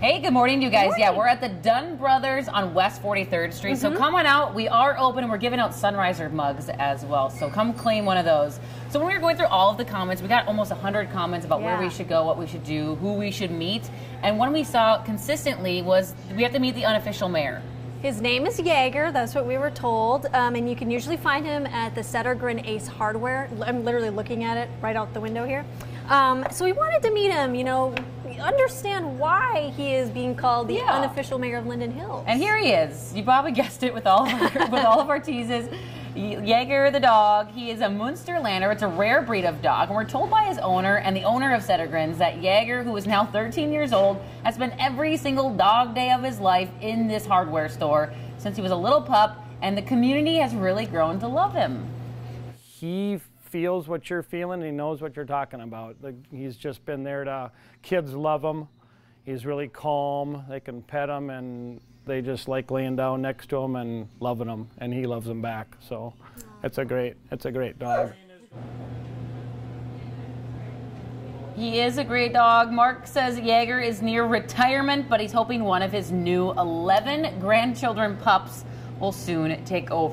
Hey, good morning to you guys. Yeah, we're at the Dunn Brothers on West 43rd Street. So come on out. We are open and we're giving out Sunriser mugs as well. So come claim one of those. So when we were going through all of the comments, we got almost 100 comments about where we should go, what we should do, who we should meet. And one we saw consistently was we have to meet the unofficial mayor. His name is Jager, that's what we were told, and you can usually find him at the Settergren Ace Hardware. I'm literally looking at it right out the window here. So we wanted to meet him, you know, understand why he is being called the unofficial mayor of Linden Hills. And here he is. You probably guessed it with all of our, with all of our teases. Jager the dog, he is a Munster Lander. It's a rare breed of dog, and we're told by his owner and the owner of Settergren's that Jager, who is now 13 years old, has spent every single dog day of his life in this hardware store since he was a little pup, and the community has really grown to love him. He feels what you're feeling, and he knows what you're talking about. He's just been there to, kids love him. He's really calm, they can pet him, and they just like laying down next to him and loving him, and he loves them back. So it's a great dog. He is a great dog. Mark says Jager is near retirement, but he's hoping one of his new 11 grandchildren pups will soon take over.